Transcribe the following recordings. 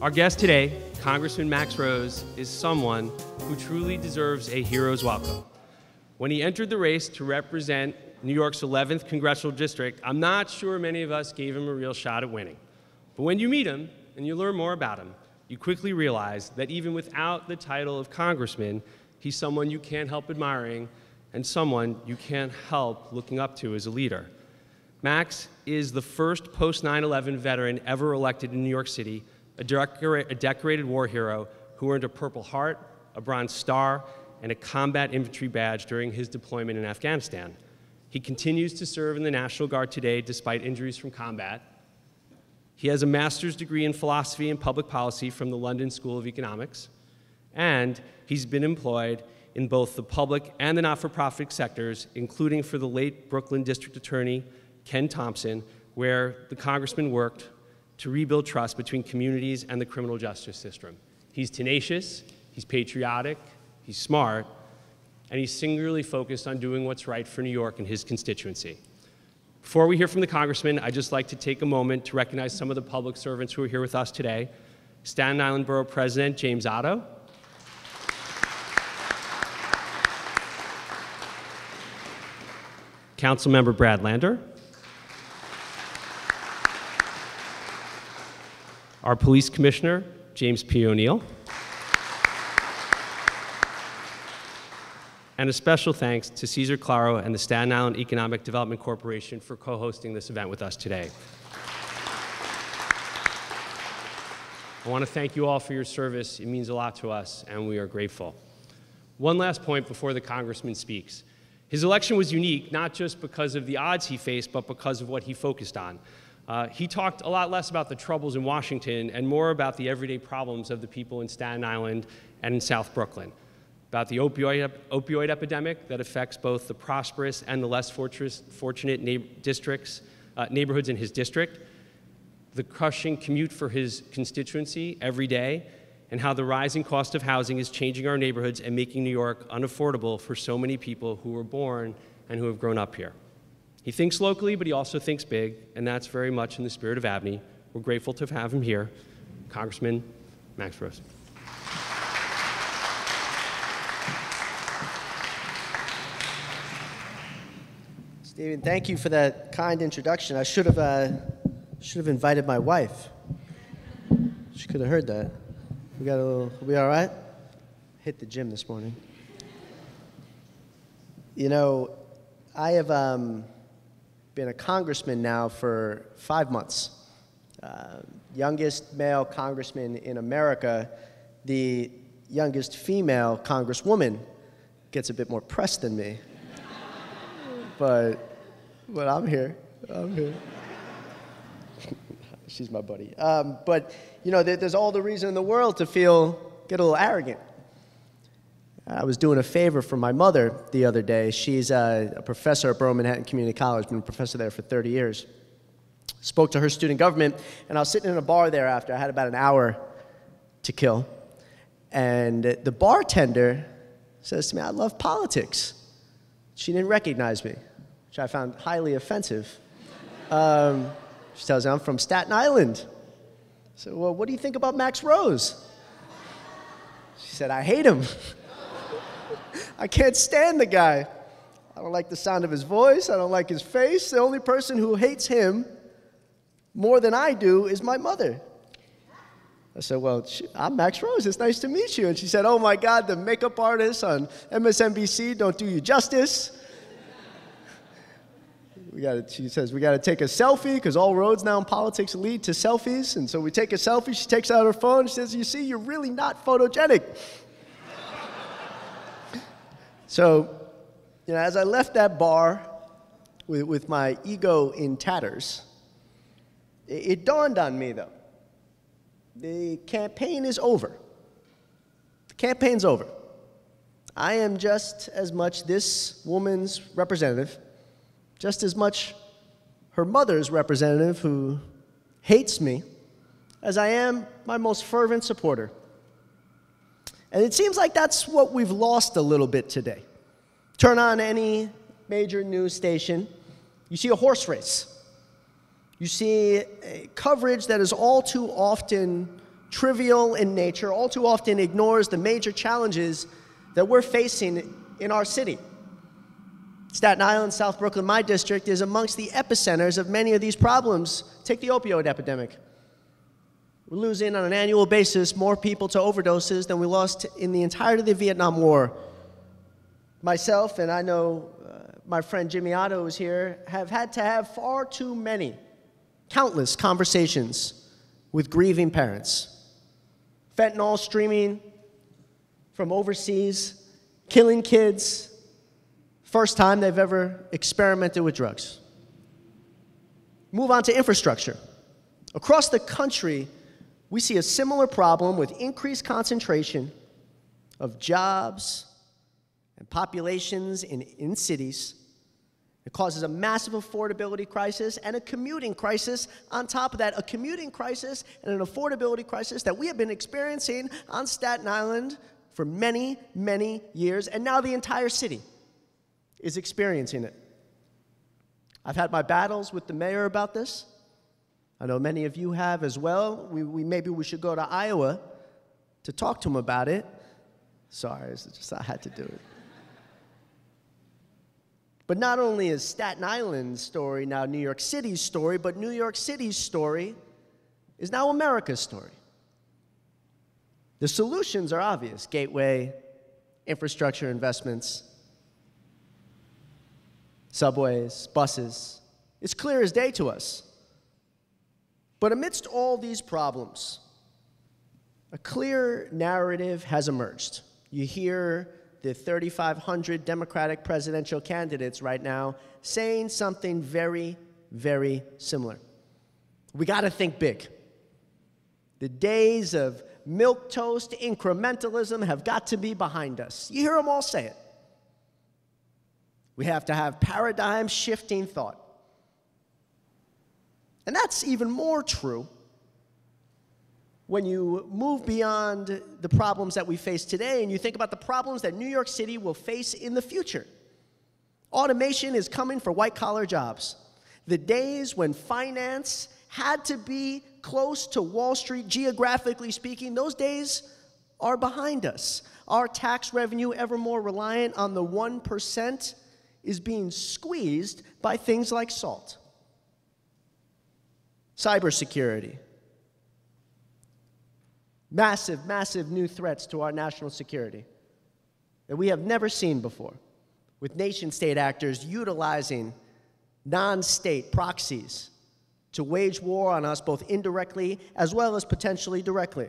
Our guest today, Congressman Max Rose, is someone who truly deserves a hero's welcome. When he entered the race to represent New York's 11th Congressional District, I'm not sure many of us gave him a real shot at winning. But when you meet him and you learn more about him, you quickly realize that even without the title of congressman, he's someone you can't help admiring and someone you can't help looking up to as a leader. Max is the first post-9/11 veteran ever elected in New York City, a decorated war hero who earned a Purple Heart, a Bronze Star, and a Combat Infantry Badge during his deployment in Afghanistan. He continues to serve in the National Guard today despite injuries from combat. He has a master's degree in philosophy and public policy from the London School of Economics, and he's been employed in both the public and the not-for-profit sectors, including for the late Brooklyn District Attorney Ken Thompson, where the congressman worked to rebuild trust between communities and the criminal justice system. He's tenacious, he's patriotic, he's smart, and he's singularly focused on doing what's right for New York and his constituency. Before we hear from the congressman, I'd just like to take a moment to recognize some of the public servants who are here with us today. Staten Island Borough President James Oddo, Councilmember Brad Lander, our Police Commissioner, James P. O'Neill, and a special thanks to Cesar Claro and the Staten Island Economic Development Corporation for co-hosting this event with us today. I want to thank you all for your service. It means a lot to us, and we are grateful. One last point before the congressman speaks. His election was unique, not just because of the odds he faced, but because of what he focused on. He talked a lot less about the troubles in Washington and more about the everyday problems of the people in Staten Island and in South Brooklyn, about the opioid epidemic that affects both the prosperous and the less fortunate neighborhoods in his district, the crushing commute for his constituency every day, and how the rising cost of housing is changing our neighborhoods and making New York unaffordable for so many people who were born and who have grown up here. He thinks locally, but he also thinks big, and that's very much in the spirit of ABNY. We're grateful to have him here. Congressman Max Rose. Stephen, thank you for that kind introduction. I should have invited my wife. She could have heard that. We got a little. Are we all right? Hit the gym this morning. You know, I have been a congressman now for 5 months. Youngest male congressman in America. The youngest female congresswoman gets a bit more press than me. but I'm here. She's my buddy. But you know, there's all the reason in the world to get a little arrogant. I was doing a favor for my mother the other day. She's a professor at Borough Manhattan Community College, been a professor there for 30 years. Spoke to her student government, and I was sitting in a bar there after. I had about an hour to kill. And the bartender says to me, "I love politics." She didn't recognize me, which I found highly offensive. She tells me, "I'm from Staten Island." I said, "Well, what do you think about Max Rose?" She said, "I hate him. I can't stand the guy. I don't like the sound of his voice. I don't like his face. The only person who hates him more than I do is my mother." I said, "Well, I'm Max Rose. It's nice to meet you." And she said, "Oh, my God, the makeup artists on MSNBC don't do you justice." She says, "We got to take a selfie because all roads now in politics lead to selfies." And so we take a selfie. She takes out her phone. She says, "You see, you're really not photogenic." So, you know, as I left that bar with my ego in tatters, it dawned on me, though. The campaign is over. The campaign's over. I am just as much this woman's representative, just as much her mother's representative who hates me, as I am my most fervent supporter. And it seems like that's what we've lost a little bit today. Turn on any major news station, you see a horse race. You see coverage that is all too often trivial in nature, all too often ignores the major challenges that we're facing in our city. Staten Island, South Brooklyn, my district, is amongst the epicenters of many of these problems. Take the opioid epidemic. We're losing on an annual basis more people to overdoses than we lost in the entirety of the Vietnam War. Myself, and I know my friend Jimmy Otto is here, have had to have far too many, countless conversations with grieving parents. Fentanyl streaming from overseas, killing kids, first time they've ever experimented with drugs. Move on to infrastructure. Across the country, we see a similar problem with increased concentration of jobs and populations in cities. It causes a massive affordability crisis and a commuting crisis on top of that, a commuting crisis and an affordability crisis that we have been experiencing on Staten Island for many, many years, and now the entire city is experiencing it. I've had my battles with the mayor about this. I know many of you have as well. Maybe we should go to Iowa to talk to him about it. Sorry, it's just I had to do it. But not only is Staten Island's story now New York City's story, but New York City's story is now America's story. The solutions are obvious: Gateway, infrastructure investments, subways, buses. It's clear as day to us. But amidst all these problems, a clear narrative has emerged. You hear the 3,500 Democratic presidential candidates right now saying something very, very similar. We got to think big. The days of milquetoast incrementalism have got to be behind us. You hear them all say it. We have to have paradigm-shifting thought. And that's even more true when you move beyond the problems that we face today and you think about the problems that New York City will face in the future. Automation is coming for white-collar jobs. The days when finance had to be close to Wall Street, geographically speaking, those days are behind us. Our tax revenue, ever more reliant on the 1%, is being squeezed by things like SALT. Cybersecurity. Massive, massive new threats to our national security that we have never seen before, with nation-state actors utilizing non-state proxies to wage war on us both indirectly as well as potentially directly.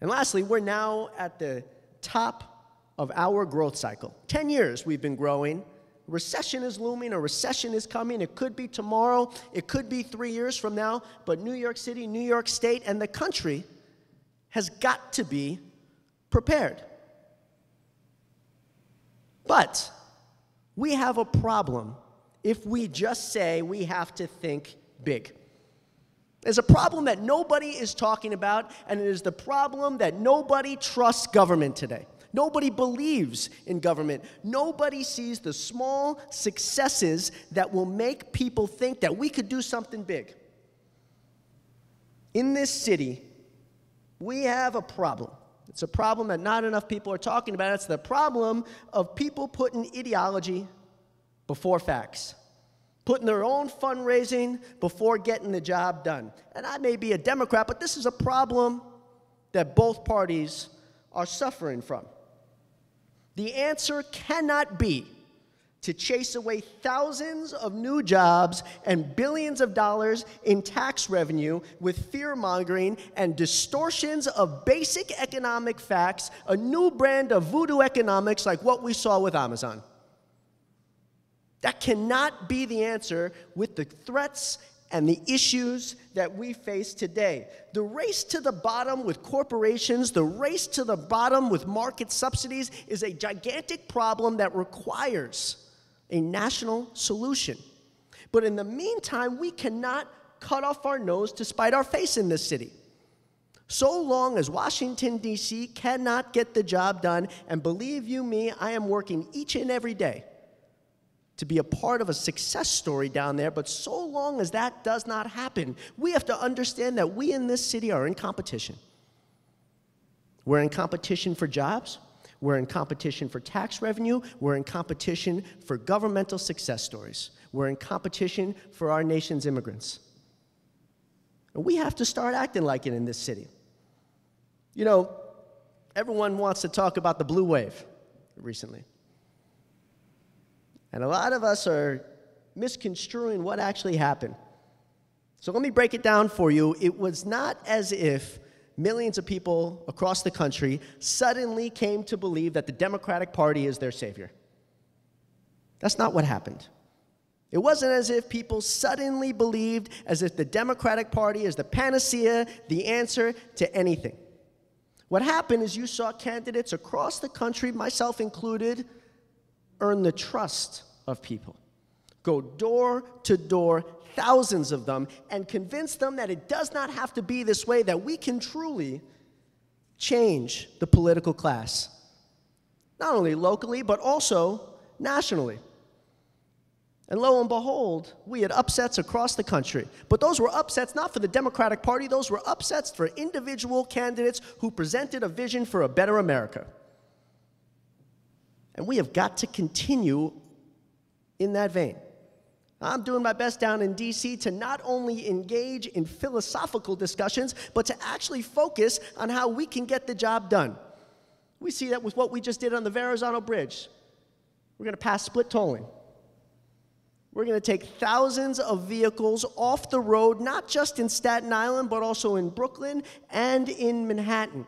And lastly, we're now at the top of our growth cycle. 10 years we've been growing. Recession is looming. A recession is coming. It could be tomorrow. It could be 3 years from now. But New York City, New York State, and the country has got to be prepared. But we have a problem if we just say we have to think big. There's a problem that nobody is talking about, and it is the problem that nobody trusts government today. Nobody believes in government. Nobody sees the small successes that will make people think that we could do something big. In this city, we have a problem. It's a problem that not enough people are talking about. It's the problem of people putting ideology before facts, putting their own fundraising before getting the job done. And I may be a Democrat, but this is a problem that both parties are suffering from. The answer cannot be to chase away thousands of new jobs and billions of dollars in tax revenue with fear-mongering and distortions of basic economic facts, a new brand of voodoo economics like what we saw with Amazon. That cannot be the answer with the threats and the issues that we face today. The race to the bottom with corporations, the race to the bottom with market subsidies is a gigantic problem that requires a national solution. But in the meantime, we cannot cut off our nose to spite our face in this city. So long as Washington, D.C. cannot get the job done, and believe you me, I am working each and every day to be a part of a success story down there, but so long as that does not happen, we have to understand that we in this city are in competition. We're in competition for jobs, we're in competition for tax revenue, we're in competition for governmental success stories, we're in competition for our nation's immigrants. And we have to start acting like it in this city. You know, everyone wants to talk about the blue wave recently. And a lot of us are misconstruing what actually happened. So let me break it down for you. It was not as if millions of people across the country suddenly came to believe that the Democratic Party is their savior. That's not what happened. It wasn't as if people suddenly believed as if the Democratic Party is the panacea, the answer to anything. What happened is you saw candidates across the country, myself included, earn the trust of people, go door to door, thousands of them, and convince them that it does not have to be this way, that we can truly change the political class, not only locally, but also nationally. And lo and behold, we had upsets across the country. But those were upsets not for the Democratic Party, those were upsets for individual candidates who presented a vision for a better America. And we have got to continue in that vein. I'm doing my best down in DC to not only engage in philosophical discussions, but to actually focus on how we can get the job done. We see that with what we just did on the Verrazano Bridge. We're going to pass split tolling. We're going to take thousands of vehicles off the road, not just in Staten Island, but also in Brooklyn and in Manhattan.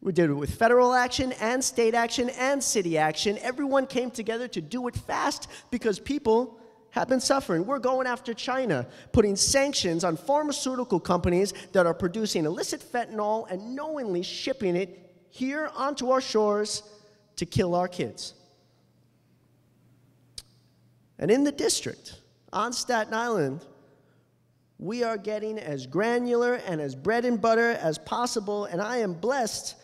We did it with federal action and state action and city action. Everyone came together to do it fast because people have been suffering. We're going after China, putting sanctions on pharmaceutical companies that are producing illicit fentanyl and knowingly shipping it here onto our shores to kill our kids. And in the district, on Staten Island, we are getting as granular and as bread and butter as possible, and I am blessed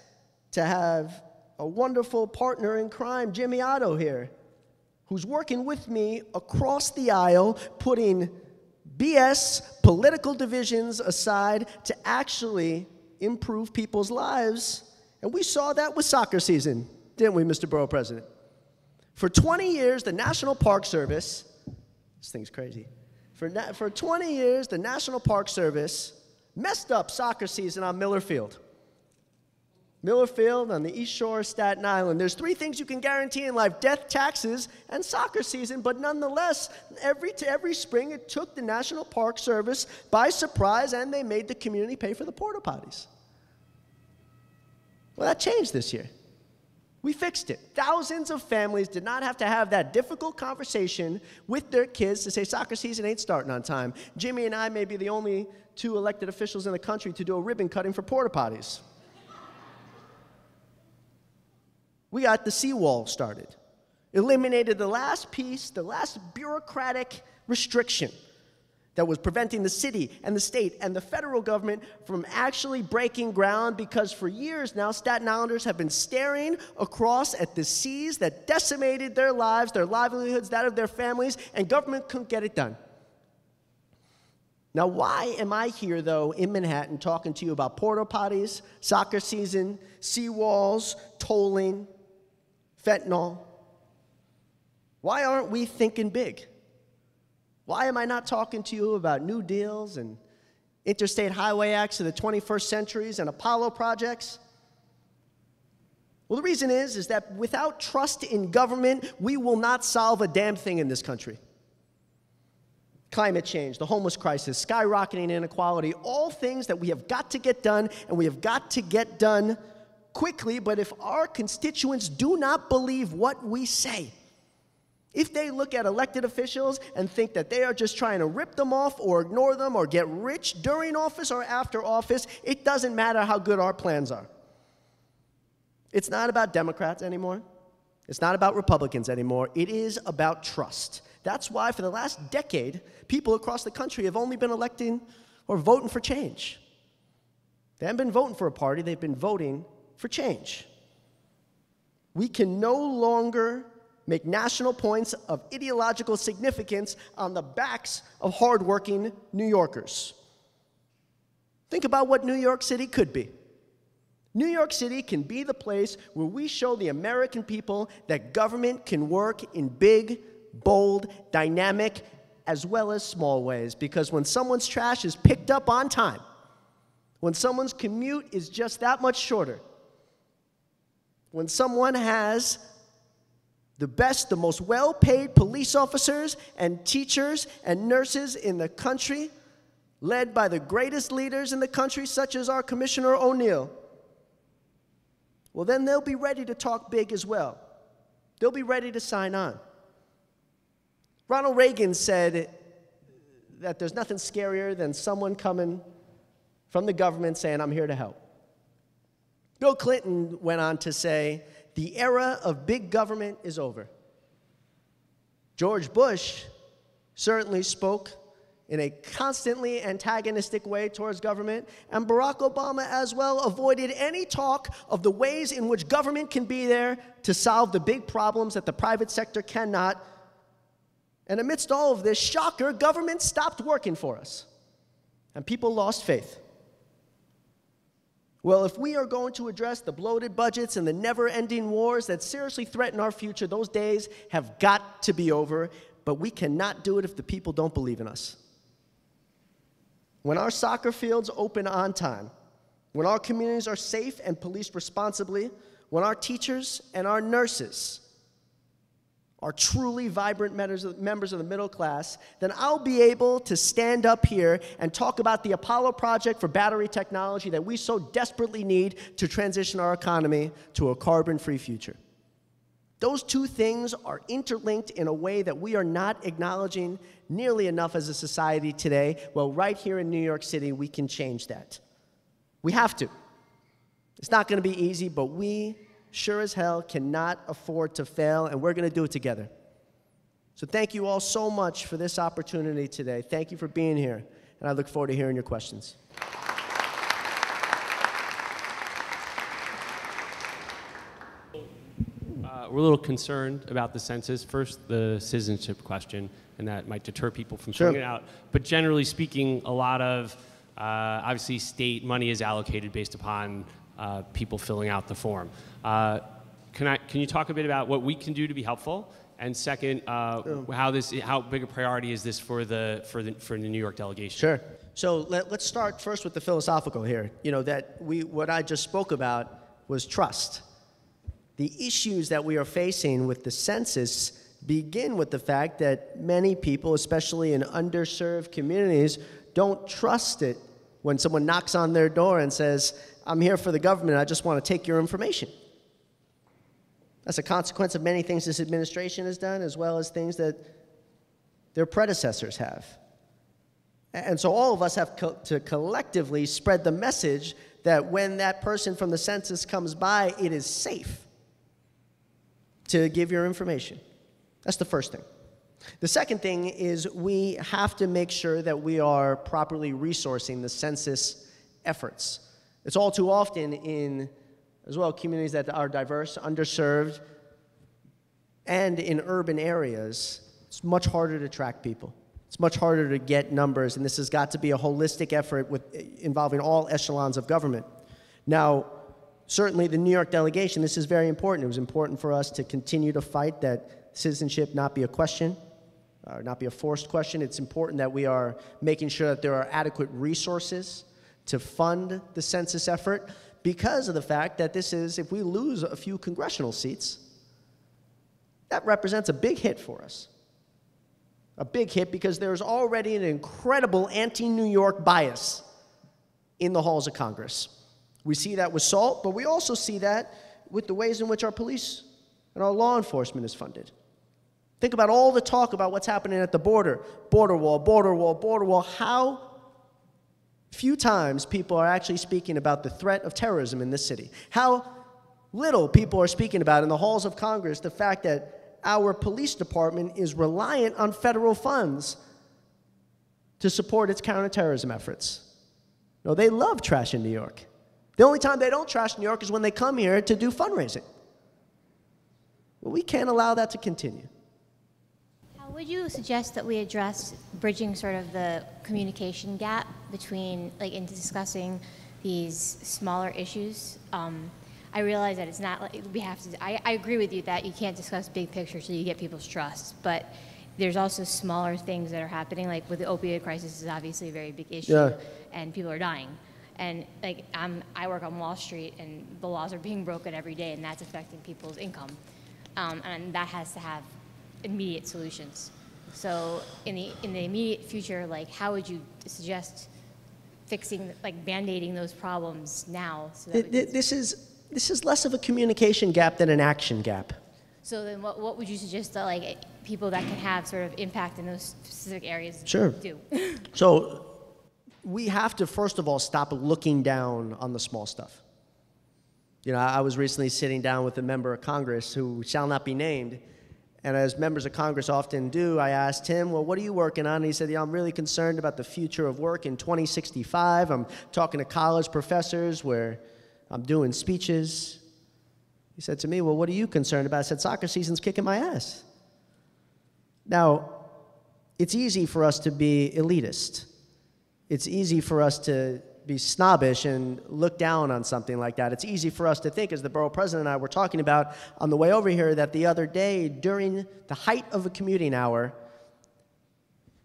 to have a wonderful partner in crime, Jimmy Oddo here, who's working with me across the aisle, putting BS, political divisions aside to actually improve people's lives. And we saw that with soccer season, didn't we, Mr. Borough President? For 20 years, the National Park Service, this thing's crazy, for 20 years, the National Park Service messed up soccer season on Miller Field. Miller Field on the East Shore of Staten Island. There's three things you can guarantee in life: death, taxes, and soccer season. But nonetheless, every spring it took the National Park Service by surprise, and they made the community pay for the porta potties. Well, that changed this year. We fixed it. Thousands of families did not have to have that difficult conversation with their kids to say soccer season ain't starting on time. Jimmy and I may be the only two elected officials in the country to do a ribbon cutting for porta potties. We got the seawall started, eliminated the last piece, the last bureaucratic restriction that was preventing the city and the state and the federal government from actually breaking ground, because for years now, Staten Islanders have been staring across at the seas that decimated their lives, their livelihoods, that of their families, and government couldn't get it done. Now, why am I here, though, in Manhattan talking to you about porta potties, soccer season, seawalls, tolling, fentanyl? Why aren't we thinking big? Why am I not talking to you about new deals and interstate highway acts of the 21st centuries and Apollo projects? Well, the reason is that without trust in government, we will not solve a damn thing in this country. Climate change, the homeless crisis, skyrocketing inequality, all things that we have got to get done, and we have got to get done quickly. But if our constituents do not believe what we say, if they look at elected officials and think that they are just trying to rip them off or ignore them or get rich during office or after office, it doesn't matter how good our plans are. It's not about Democrats anymore. It's not about Republicans anymore. It is about trust. That's why for the last decade, people across the country have only been electing or voting for change. They haven't been voting for a party, they've been voting for change. We can no longer make national points of ideological significance on the backs of hardworking New Yorkers. Think about what New York City could be. New York City can be the place where we show the American people that government can work in big, bold, dynamic, as well as small ways. Because when someone's trash is picked up on time, when someone's commute is just that much shorter, when someone has the best, the most well-paid police officers and teachers and nurses in the country, led by the greatest leaders in the country, such as our Commissioner O'Neill, well, then they'll be ready to talk big as well. They'll be ready to sign on. Ronald Reagan said that there's nothing scarier than someone coming from the government saying, "I'm here to help." Bill Clinton went on to say, "The era of big government is over." George Bush certainly spoke in a constantly antagonistic way towards government, and Barack Obama as well avoided any talk of the ways in which government can be there to solve the big problems that the private sector cannot. And amidst all of this, shocker, government stopped working for us, and people lost faith. Well, if we are going to address the bloated budgets and the never-ending wars that seriously threaten our future, those days have got to be over, but we cannot do it if the people don't believe in us. When our soccer fields open on time, when our communities are safe and policed responsibly, when our teachers and our nurses are truly vibrant members of the middle class, then I'll be able to stand up here and talk about the Apollo project for battery technology that we so desperately need to transition our economy to a carbon-free future. Those two things are interlinked in a way that we are not acknowledging nearly enough as a society today. Well, right here in New York City, we can change that. We have to. It's not going to be easy, but we sure as hell cannot afford to fail, and we're going to do it together. So thank you all so much for this opportunity today. Thank you for being here, and I look forward to hearing your questions. We're a little concerned about the census. First, the citizenship question, and that might deter people from filling it out. But generally speaking, a lot of, obviously, state money is allocated based upon people filling out the form. Can you talk a bit about what we can do to be helpful? And second, how big a priority is this for the New York delegation? Sure. So let's start first with the philosophical here. You know, what I just spoke about was trust. The issues that we are facing with the census begin with the fact that many people, especially in underserved communities, don't trust it when someone knocks on their door and says, "I'm here for the government, I just want to take your information." That's a consequence of many things this administration has done, as well as things that their predecessors have. And so all of us have to collectively spread the message that when that person from the census comes by, it is safe to give your information. That's the first thing. The second thing is we have to make sure that we are properly resourcing the census efforts. It's all too often in, as well, communities that are diverse, underserved, and in urban areas, it's much harder to track people. It's much harder to get numbers, and this has got to be a holistic effort involving all echelons of government. Now, certainly, the New York delegation, this is very important. It was important for us to continue to fight that citizenship not be a question, or not be a forced question. It's important that we are making sure that there are adequate resources to fund the census effort because of the fact that this is, if we lose a few congressional seats, that represents a big hit for us. A big hit because there's already an incredible anti-New York bias in the halls of Congress. We see that with SALT, but we also see that with the ways in which our police and our law enforcement is funded. Think about all the talk about what's happening at the border. Border wall, border wall, border wall. How few times people are actually speaking about the threat of terrorism in this city. How little people are speaking about in the halls of Congress the fact that our police department is reliant on federal funds to support its counterterrorism efforts. No, they love trash in New York. The only time they don't trash New York is when they come here to do fundraising. we can't allow that to continue. How would you suggest that we address bridging sort of the communication gap between, like, in discussing these smaller issues? I realize that it's not like we have to, I agree with you that you can't discuss big picture so you get people's trust, but there's also smaller things that are happening, like with the opioid crisis is obviously a very big issue, yeah, and people are dying. And like I work on Wall Street and the laws are being broken every day and that's affecting people's income. And that has to have immediate solutions. So in the immediate future, like how would you suggest fixing, like band-aiding those problems now? So that this is less of a communication gap than an action gap. So then what would you suggest that like people that can have sort of impact in those specific areas do? Sure. So we have to, first of all, stop looking down on the small stuff. You know, I was recently sitting down with a member of Congress who shall not be named, and as members of Congress often do, I asked him, well, what are you working on? And he said, yeah, I'm really concerned about the future of work in 2065. I'm talking to college professors where I'm doing speeches. He said to me, well, what are you concerned about? I said, soccer season's kicking my ass. Now, it's easy for us to be elitist. It's easy for us to be snobbish and look down on something like that. It's easy for us to think, as the borough president and I were talking about on the way over here, that the other day during the height of a commuting hour,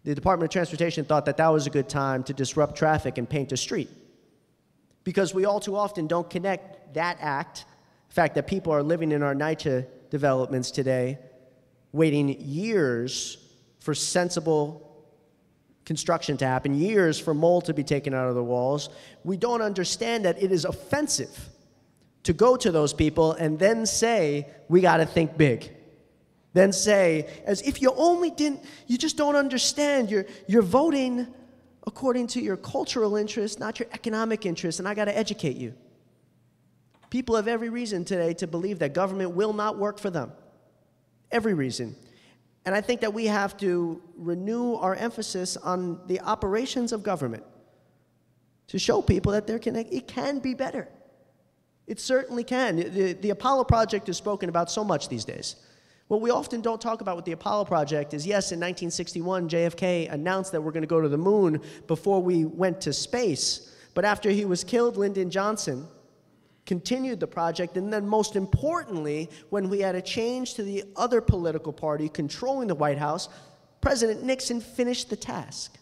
the Department of Transportation thought that that was a good time to disrupt traffic and paint a street. Because we all too often don't connect that act, the fact that people are living in our NYCHA developments today, waiting years for sensible construction to happen, years for mold to be taken out of the walls. We don't understand that it is offensive to go to those people and then say, we got to think big. Then say, as if you only didn't, you just don't understand. You're voting according to your cultural interests, not your economic interests, and I got to educate you. People have every reason today to believe that government will not work for them. Every reason. And I think that we have to renew our emphasis on the operations of government to show people that it can be better. It certainly can. The Apollo Project is spoken about so much these days. What we often don't talk about with the Apollo Project is, yes, in 1961, JFK announced that we're going to go to the moon before we went to space. But after he was killed, Lyndon Johnson continued the project, and then most importantly, when we had a change to the other political party controlling the White House, President Nixon finished the task.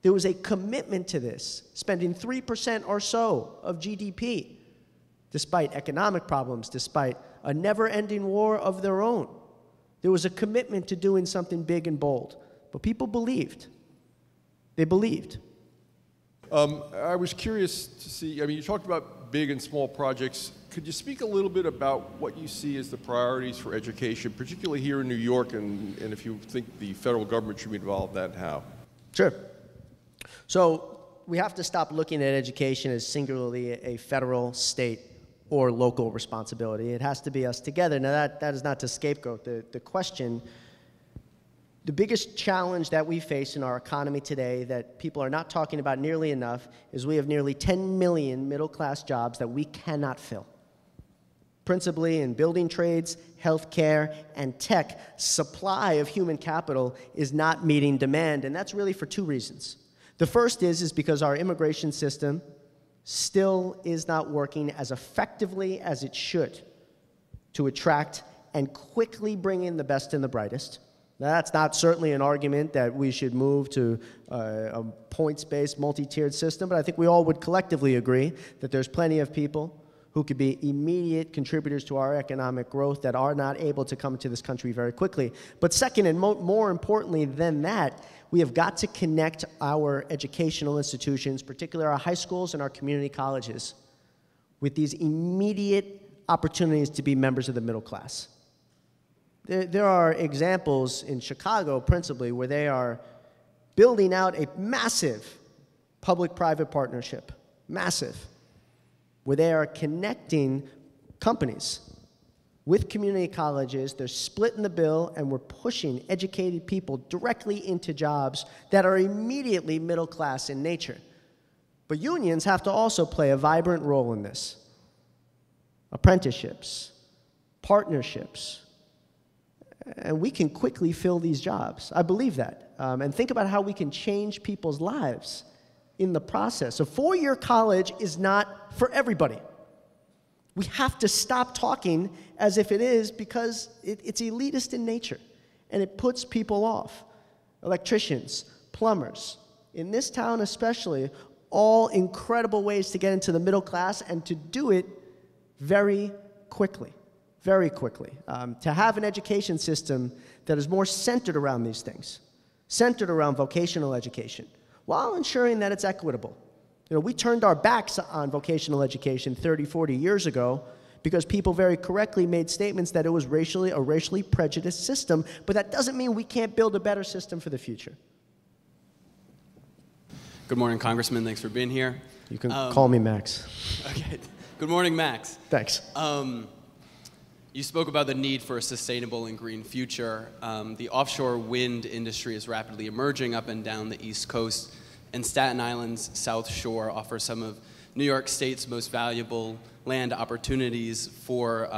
There was a commitment to this, spending 3% or so of GDP, despite economic problems, despite a never-ending war of their own. There was a commitment to doing something big and bold, but people believed. They believed. I was curious to see, I mean, you talked about big and small projects. Could you speak a little bit about what you see as the priorities for education, particularly here in New York, and if you think the federal government should be involved in that and how? Sure. So we have to stop looking at education as singularly a federal, state, or local responsibility. It has to be us together. Now, that is not to scapegoat the question. The biggest challenge that we face in our economy today that people are not talking about nearly enough is we have nearly 10 million middle-class jobs that we cannot fill, principally in building trades, healthcare, and tech. Supply of human capital is not meeting demand, and that's really for two reasons. The first is because our immigration system still is not working as effectively as it should to attract and quickly bring in the best and the brightest. Now, that's not certainly an argument that we should move to a points-based, multi-tiered system, but I think we all would collectively agree that there's plenty of people who could be immediate contributors to our economic growth that are not able to come to this country very quickly. But second, and more importantly than that, we have got to connect our educational institutions, particularly our high schools and our community colleges, with these immediate opportunities to be members of the middle class. There are examples in Chicago, principally, where they are building out a massive public-private partnership, massive, where they are connecting companies with community colleges. They're splitting the bill, and we're pushing educated people directly into jobs that are immediately middle-class in nature. But unions have to also play a vibrant role in this. Apprenticeships, partnerships, and we can quickly fill these jobs. I believe that. And think about how we can change people's lives in the process. A four-year college is not for everybody. We have to stop talking as if it is, because it's elitist in nature, and it puts people off. Electricians, plumbers, in this town especially, all incredible ways to get into the middle class, and to do it very quickly, very quickly. To have an education system that is more centered around these things, centered around vocational education, while ensuring that it's equitable. You know, we turned our backs on vocational education 30, 40 years ago because people very correctly made statements that it was a racially prejudiced system, but that doesn't mean we can't build a better system for the future. Good morning, Congressman. Thanks for being here. You can call me Max. Okay. Good morning, Max. Thanks. You spoke about the need for a sustainable and green future. The offshore wind industry is rapidly emerging up and down the East Coast, and Staten Island's South Shore offers some of New York State's most valuable land opportunities for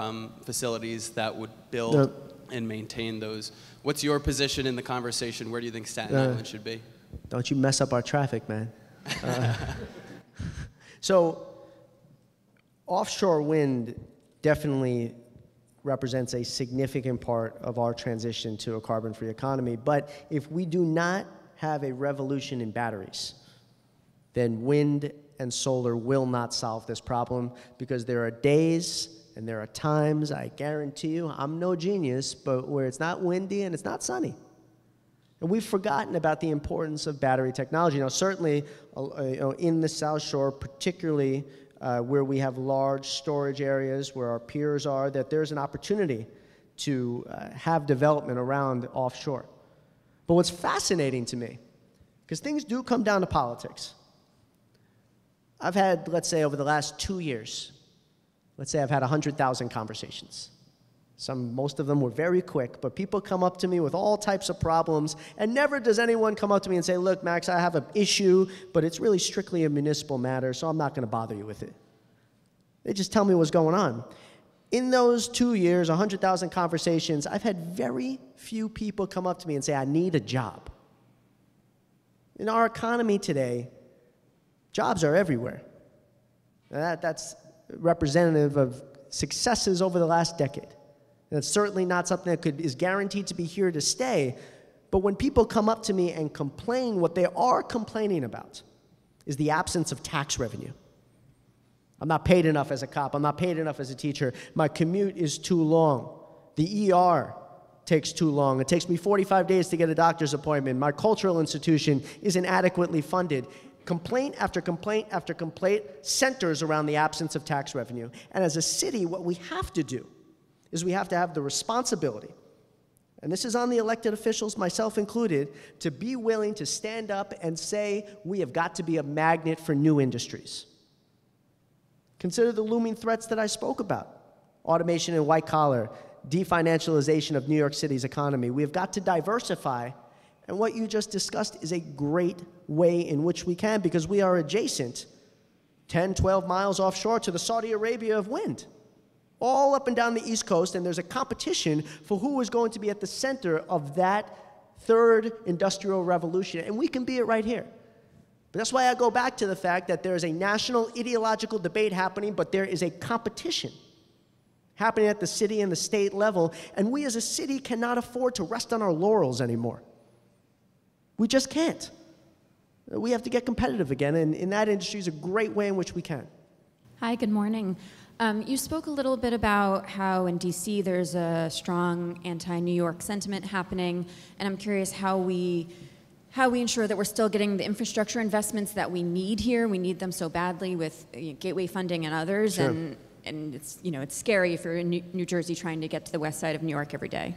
facilities that would build and maintain those. What's your position in the conversation? Where do you think Staten Island should be? Don't you mess up our traffic, man. So offshore wind definitely represents a significant part of our transition to a carbon-free economy. But if we do not have a revolution in batteries, then wind and solar will not solve this problem, because there are days and there are times, I guarantee you, I'm no genius, but where it's not windy and it's not sunny. And we've forgotten about the importance of battery technology. Now, certainly in the South Shore, particularly where we have large storage areas, where our peers are, that there's an opportunity to have development around offshore. But what's fascinating to me, because things do come down to politics. I've had, let's say, over the last 2 years, let's say I've had 100,000 conversations. Most of them were very quick, but people come up to me with all types of problems, and never does anyone come up to me and say, look, Max, I have an issue, but it's really strictly a municipal matter, so I'm not going to bother you with it. They just tell me what's going on. In those 2 years, 100,000 conversations, I've had very few people come up to me and say, I need a job. In our economy today, jobs are everywhere. That's representative of successes over the last decade. That's certainly not something that is guaranteed to be here to stay. But when people come up to me and complain, what they are complaining about is the absence of tax revenue. I'm not paid enough as a cop. I'm not paid enough as a teacher. My commute is too long. The ER takes too long. It takes me 45 days to get a doctor's appointment. My cultural institution isn't adequately funded. Complaint after complaint after complaint centers around the absence of tax revenue. And as a city, what we have to do is we have to have the responsibility, and this is on the elected officials, myself included, to be willing to stand up and say, we have got to be a magnet for new industries. Consider the looming threats that I spoke about: automation and white collar, definancialization of New York City's economy. We have got to diversify, and what you just discussed is a great way in which we can, because we are adjacent 10, 12 miles offshore to the Saudi Arabia of wind. All up and down the East Coast, and there's a competition for who is going to be at the center of that third industrial revolution, and we can be it right here. But that's why I go back to the fact that there is a national ideological debate happening, but there is a competition happening at the city and the state level, and we as a city cannot afford to rest on our laurels anymore. We just can't. We have to get competitive again, and that industry is a great way in which we can. Hi, good morning. You spoke a little bit about how in DC there's a strong anti-New York sentiment happening, and I'm curious how we ensure that we're still getting the infrastructure investments that we need here. We need them so badly with Gateway funding and others, sure. and it's, you know, it's scary if you're in New Jersey trying to get to the west side of New York every day.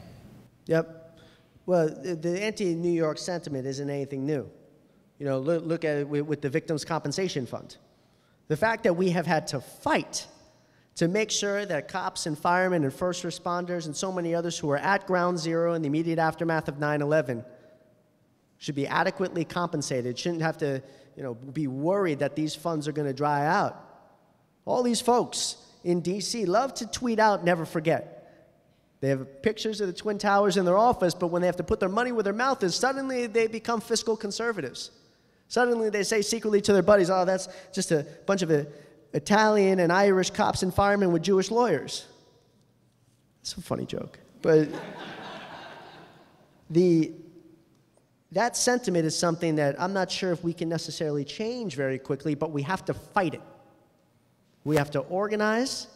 Yep. Well, the anti-New York sentiment isn't anything new. You know, look at it with the Victims' Compensation Fund. The fact that we have had to fight to make sure that cops and firemen and first responders and so many others who were at ground zero in the immediate aftermath of 9/11 should be adequately compensated, shouldn't have to, you know, be worried that these funds are going to dry out. All these folks in D.C. love to tweet out, never forget. They have pictures of the Twin Towers in their office, but when they have to put their money where their mouth is, suddenly they become fiscal conservatives. Suddenly they say secretly to their buddies, oh, that's just a bunch of Italian and Irish cops and firemen with Jewish lawyers. It's a funny joke. But that sentiment is something that I'm not sure if we can necessarily change very quickly, but we have to fight it. We have to organize,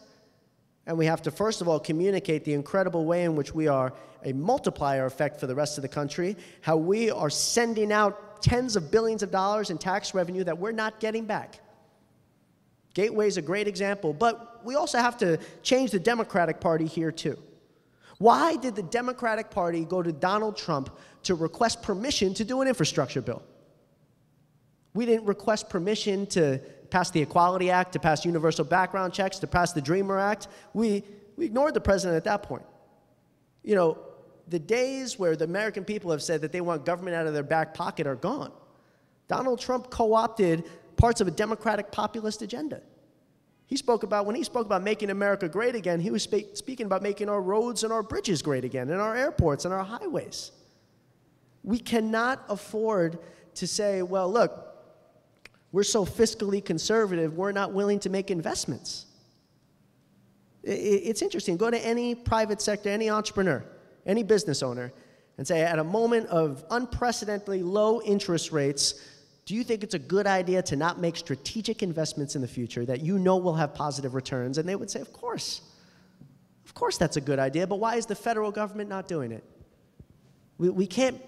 and we have to, first of all, communicate the incredible way in which we are a multiplier effect for the rest of the country, how we are sending out tens of billions of dollars in tax revenue that we're not getting back. Gateway is a great example, but we also have to change the Democratic Party here, too. Why did the Democratic Party go to Donald Trump to request permission to do an infrastructure bill? We didn't request permission to pass the Equality Act, to pass universal background checks, to pass the Dreamer Act. We ignored the president at that point. You know, the days where the American people have said that they want government out of their back pocket are gone. Donald Trump co-opted parts of a Democratic populist agenda. He spoke about, when he spoke about making America great again, he was speaking about making our roads and our bridges great again, and our airports and our highways. We cannot afford to say, well, look, we're so fiscally conservative, we're not willing to make investments. It's interesting. Go to any private sector, any entrepreneur, any business owner, and say, at a moment of unprecedentedly low interest rates, do you think it's a good idea to not make strategic investments in the future that you know will have positive returns? And they would say, of course. Of course that's a good idea, but why is the federal government not doing it? We can't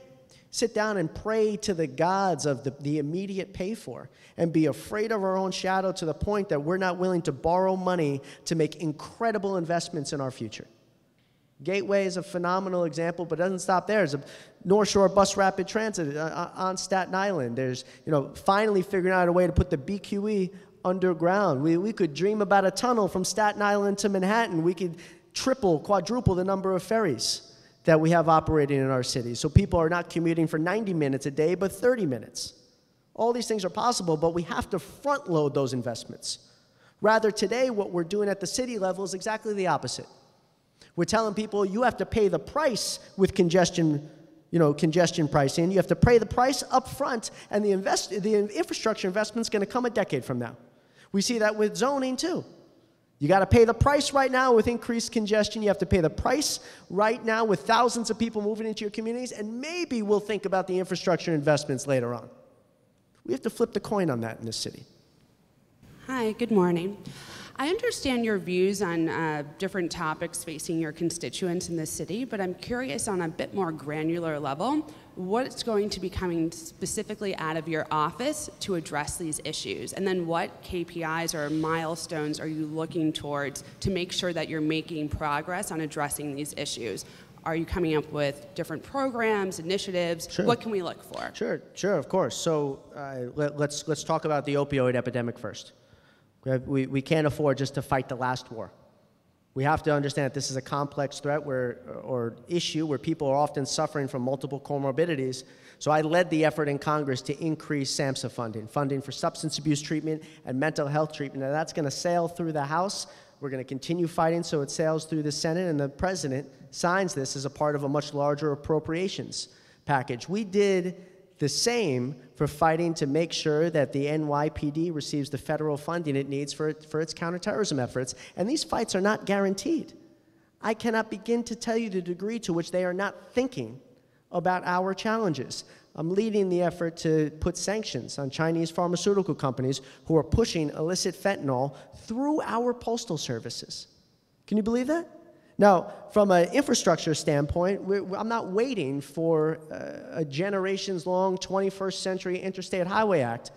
sit down and pray to the gods of the immediate pay for and be afraid of our own shadow to the point that we're not willing to borrow money to make incredible investments in our future. Gateway is a phenomenal example, but it doesn't stop there. There's a North Shore bus rapid transit on Staten Island. There's, you know, finally figuring out a way to put the BQE underground. We could dream about a tunnel from Staten Island to Manhattan. We could triple, quadruple the number of ferries that we have operating in our city. So people are not commuting for 90 minutes a day, but 30 minutes. All these things are possible, but we have to front load those investments. Rather, today, what we're doing at the city level is exactly the opposite. We're telling people you have to pay the price with congestion, you know, congestion pricing. You have to pay the price up front, and the infrastructure investment's going to come a decade from now. We see that with zoning, too. You got to pay the price right now with increased congestion. You have to pay the price right now with thousands of people moving into your communities, and maybe we'll think about the infrastructure investments later on. We have to flip the coin on that in this city. Hi, good morning. I understand your views on different topics facing your constituents in the city, but I'm curious on a bit more granular level, what's going to be coming specifically out of your office to address these issues? And then what KPIs or milestones are you looking towards to make sure that you're making progress on addressing these issues? Are you coming up with different programs, initiatives? Sure. What can we look for? Sure, of course. So let's talk about the opioid epidemic first. We can't afford just to fight the last war. We have to understand that this is a complex threat or issue where people are often suffering from multiple comorbidities. So I led the effort in Congress to increase SAMHSA funding, funding for substance abuse treatment and mental health treatment. Now that's going to sail through the House. We're going to continue fighting so it sails through the Senate, and the President signs this as a part of a much larger appropriations package. We did the same for fighting to make sure that the NYPD receives the federal funding it needs for its counterterrorism efforts. And these fights are not guaranteed. I cannot begin to tell you the degree to which they are not thinking about our challenges. I'm leading the effort to put sanctions on Chinese pharmaceutical companies who are pushing illicit fentanyl through our postal services. Can you believe that? Now, from an infrastructure standpoint, I'm not waiting for a generations-long 21st century Interstate Highway Act.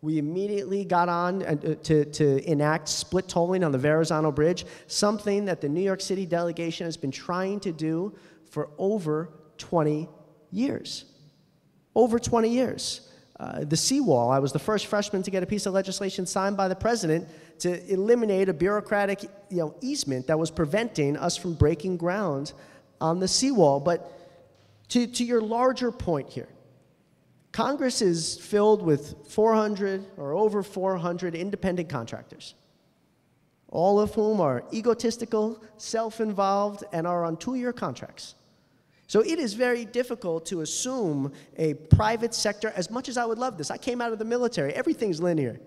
We immediately got on to enact split tolling on the Verrazano Bridge, something that the New York City delegation has been trying to do for over 20 years. Over 20 years. The seawall, I was the first freshman to get a piece of legislation signed by the president to eliminate a bureaucratic, you know, easement that was preventing us from breaking ground on the seawall. But to your larger point here, Congress is filled with over 400 independent contractors. all of whom are egotistical, self-involved, and are on two-year contracts. So it is very difficult to assume a private sector, as much as I would love this. I came out of the military. Everything's linear.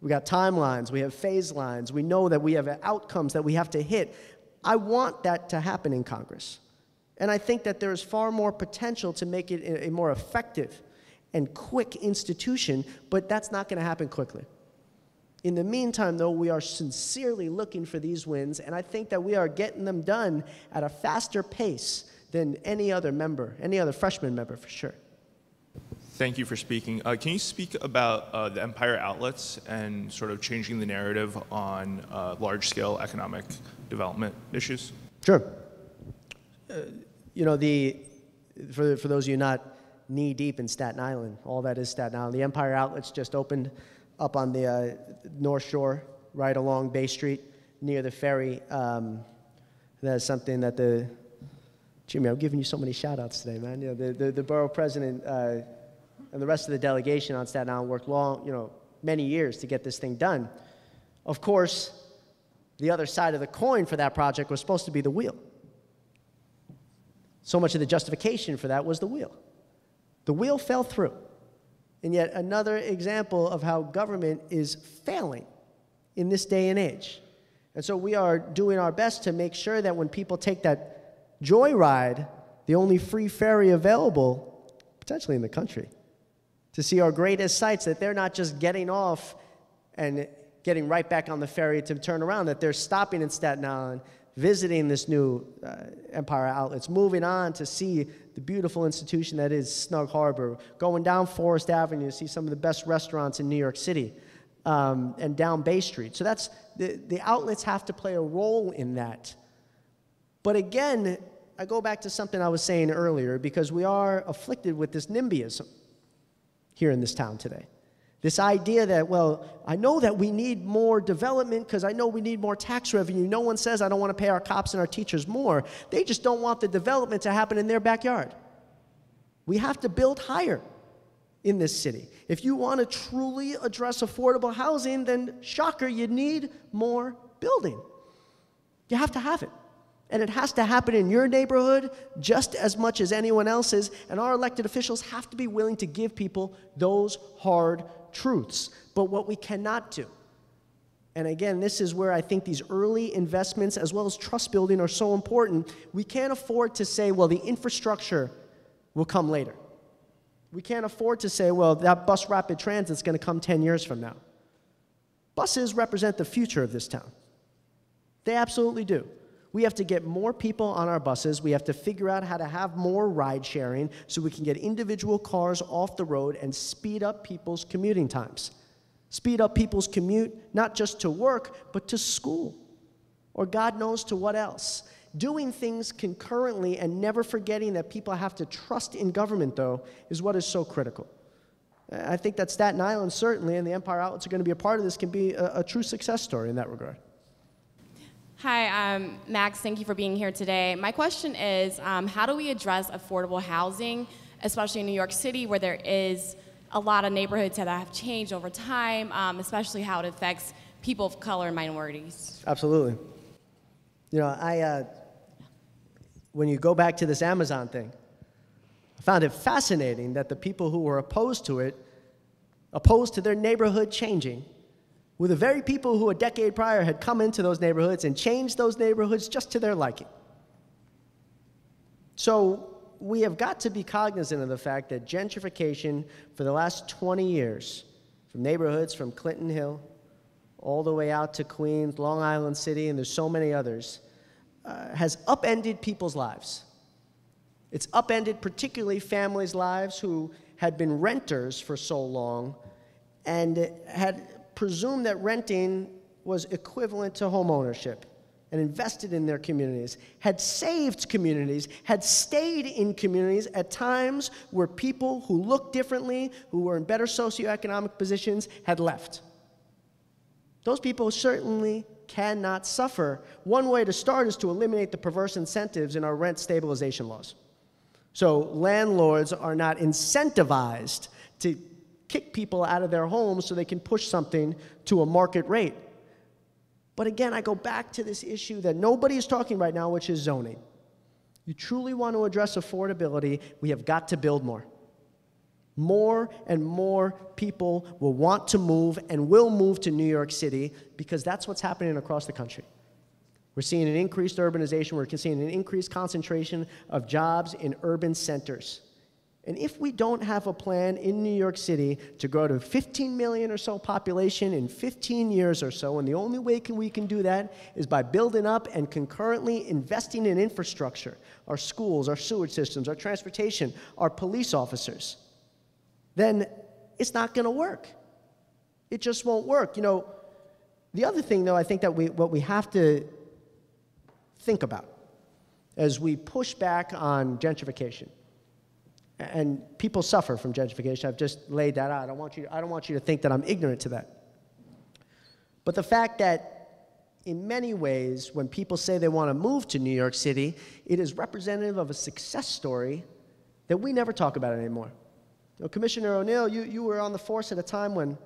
We got timelines. We have phase lines. We know that we have outcomes that we have to hit. I want that to happen in Congress. And I think that there is far more potential to make it a more effective and quick institution, but that's not going to happen quickly. In the meantime, though, we are sincerely looking for these wins, and I think that we are getting them done at a faster pace than any other member, any other freshman member, for sure. Thank you for speaking. Can you speak about the Empire Outlets and sort of changing the narrative on large-scale economic development issues? Sure. You know, for those of you not knee-deep in Staten Island, all that is Staten Island, the Empire Outlets just opened up on the North Shore, right along Bay Street, near the ferry. That is something that the, Jimmy, I'm giving you so many shout-outs today, man. You know, the borough president and the rest of the delegation on Staten Island worked long, many years to get this thing done. Of course, the other side of the coin for that project was supposed to be the wheel. So much of the justification for that was the wheel. The wheel fell through. And yet another example of how government is failing in this day and age. And so we are doing our best to make sure that when people take that joyride, the only free ferry available, potentially in the country, to see our greatest sights, that they're not just getting off and getting right back on the ferry to turn around, that they're stopping in Staten Island, visiting this new Empire Outlets, moving on to see the beautiful institution that is Snug Harbor, going down Forest Avenue to see some of the best restaurants in New York City, and down Bay Street. So that's, the outlets have to play a role in that. But again, I go back to something I was saying earlier, because we are afflicted with this NIMBYism here in this town today. This idea that, well, I know that we need more development because I know we need more tax revenue. No one says I don't want to pay our cops and our teachers more. They just don't want the development to happen in their backyard. We have to build higher in this city. If you want to truly address affordable housing, then shocker, you need more building. You have to have it. And it has to happen in your neighborhood just as much as anyone else's. And our elected officials have to be willing to give people those hard truths. But what we cannot do, and again, this is where I think these early investments as well as trust building are so important, we can't afford to say, well, the infrastructure will come later. We can't afford to say, well, that bus rapid transit's going to come 10 years from now. Buses represent the future of this town. They absolutely do. We have to get more people on our buses. We have to figure out how to have more ride sharing so we can get individual cars off the road and speed up people's commuting times. Speed up people's commute, not just to work, but to school, or God knows to what else. Doing things concurrently and never forgetting that people have to trust in government, though, is what is so critical. I think that Staten Island, certainly, and the Empire Outlets are going to be a part of this, can be a true success story in that regard. Hi, Max, thank you for being here today. My question is, how do we address affordable housing, especially in New York City, where there is a lot of neighborhoods that have changed over time, especially how it affects people of color and minorities? Absolutely. You know, when you go back to this Amazon thing, I found it fascinating that the people who were opposed to it, opposed to their neighborhood changing, were the very people who a decade prior had come into those neighborhoods and changed those neighborhoods just to their liking. So we have got to be cognizant of the fact that gentrification for the last 20 years, from neighborhoods from Clinton Hill all the way out to Queens, Long Island City, and there's so many others, has upended people's lives. It's upended particularly families' lives who had been renters for so long and had presumed that renting was equivalent to home ownership and invested in their communities, had saved communities, had stayed in communities at times where people who looked differently, who were in better socioeconomic positions, had left. Those people certainly cannot suffer. One way to start is to eliminate the perverse incentives in our rent stabilization laws. So landlords are not incentivized to kick people out of their homes so they can push something to a market rate. But again, I go back to this issue that nobody is talking right now, which is zoning. You truly want to address affordability, we have got to build more. More and more people will want to move and will move to New York City because that's what's happening across the country. We're seeing an increased urbanization. We're seeing an increased concentration of jobs in urban centers. And if we don't have a plan in New York City to grow to 15 million or so population in 15 years or so, and the only way we can do that is by building up and concurrently investing in infrastructure, our schools, our sewage systems, our transportation, our police officers, then it's not going to work. It just won't work. You know, the other thing, though, I think that what we have to think about as we push back on gentrification. And people suffer from gentrification. I've just laid that out. I don't want you to think that I'm ignorant to that. But the fact that in many ways, when people say they want to move to New York City, it is representative of a success story that we never talk about anymore. You know, Commissioner O'Neill, you were on the force at a time when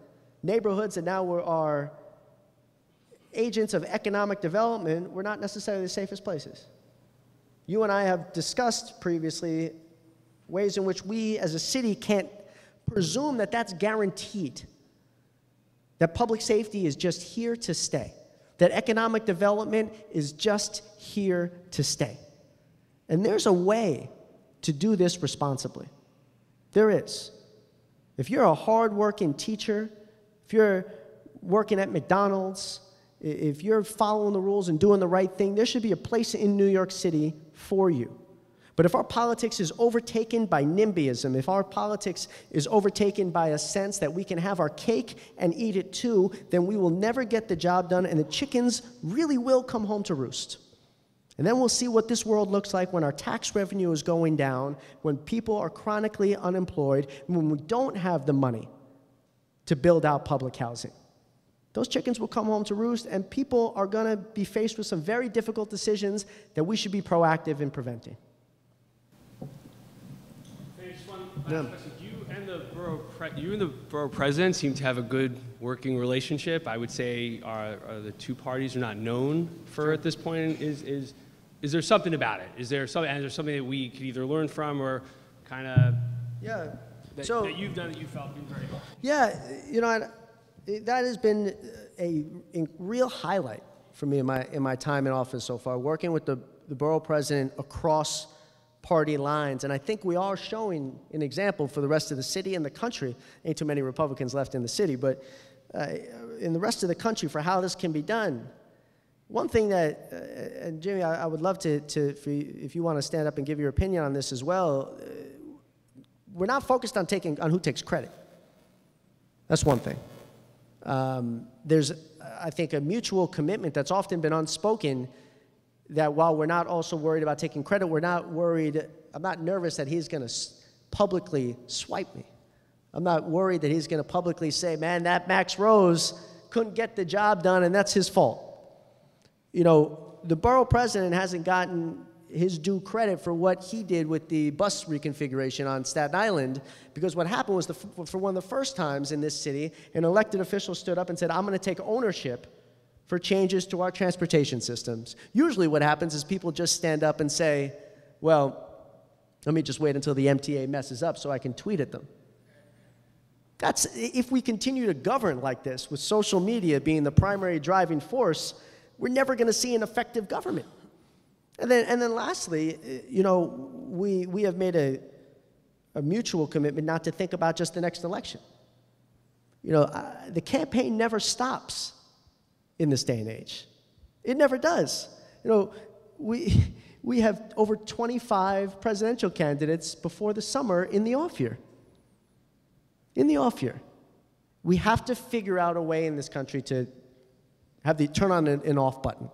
neighborhoods that now are agents of economic development were not necessarily the safest places. You and I have discussed previously ways in which we as a city can't presume that that's guaranteed, that public safety is just here to stay, that economic development is just here to stay. And there's a way to do this responsibly. There is. If you're a hard-working teacher, if you're working at McDonald's, if you're following the rules and doing the right thing, there should be a place in New York City for you. But if our politics is overtaken by NIMBYism, if our politics is overtaken by a sense that we can have our cake and eat it too, then we will never get the job done, and the chickens really will come home to roost. And then we'll see what this world looks like when our tax revenue is going down, when people are chronically unemployed, and when we don't have the money to build out public housing. Those chickens will come home to roost, and people are going to be faced with some very difficult decisions that we should be proactive in preventing. You and the borough president seem to have a good working relationship. I would say the two parties are not known for at this point. Is there something about it? Is there something that we could either learn from or kind of that you've done that you felt been very well? Yeah, you know, that has been a real highlight for me in my time in office so far, working with the borough president across party lines, and I think we are showing an example for the rest of the city and the country. Ain't too many Republicans left in the city, but in the rest of the country for how this can be done. One thing that, and Jimmy, I would love if you want to stand up and give your opinion on this as well, we're not focused on who takes credit. That's one thing. There's, I think, a mutual commitment that's often been unspoken that while we're not also worried about taking credit, we're not worried, I'm not nervous that he's going to publicly swipe me. I'm not worried that he's going to publicly say, man, that Max Rose couldn't get the job done and that's his fault. You know, the borough president hasn't gotten his due credit for what he did with the bus reconfiguration on Staten Island, because what happened was for one of the first times in this city, an elected official stood up and said, I'm going to take ownership for changes to our transportation systems. Usually what happens is people just stand up and say, well, let me just wait until the MTA messes up so I can tweet at them. That's, if we continue to govern like this, with social media being the primary driving force, we're never gonna see an effective government. And then lastly, you know, we have made a mutual commitment not to think about just the next election. You know, the campaign never stops in this day and age. It never does. You know, we have over 25 presidential candidates before the summer in the off year. In the off year. We have to figure out a way in this country to turn on an off button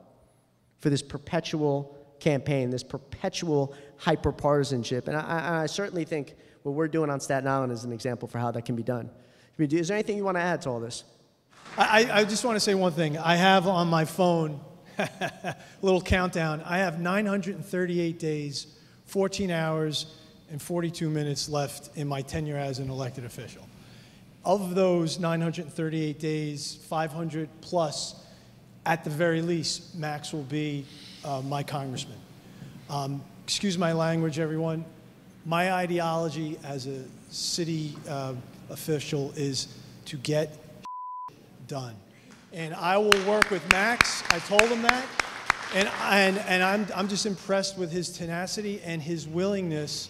for this perpetual campaign, this perpetual hyper-partisanship. And I certainly think what we're doing on Staten Island is an example for how that can be done. Is there anything you want to add to all this? I just want to say one thing. I have on my phone a little countdown. I have 938 days, 14 hours, and 42 minutes left in my tenure as an elected official. Of those 938 days, 500 plus at the very least, Max will be my congressman. Excuse my language, everyone. My ideology as a city official is to get done. And I will work with Max. I told him that. And I'm just impressed with his tenacity and his willingness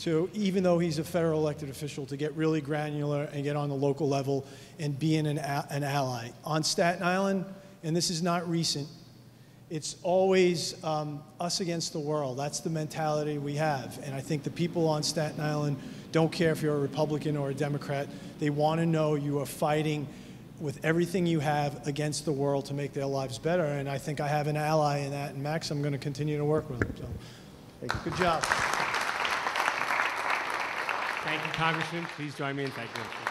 to, even though he's a federal elected official, to get really granular and get on the local level and be an ally. On Staten Island, and this is not recent, it's always us against the world. That's the mentality we have. And I think the people on Staten Island don't care if you're a Republican or a Democrat. They want to know you are fighting with everything you have against the world to make their lives better. And I think I have an ally in that. And Max, I'm going to continue to work with him. So, thank you. Good job. Thank you, Congressman. Please join me in thanking him.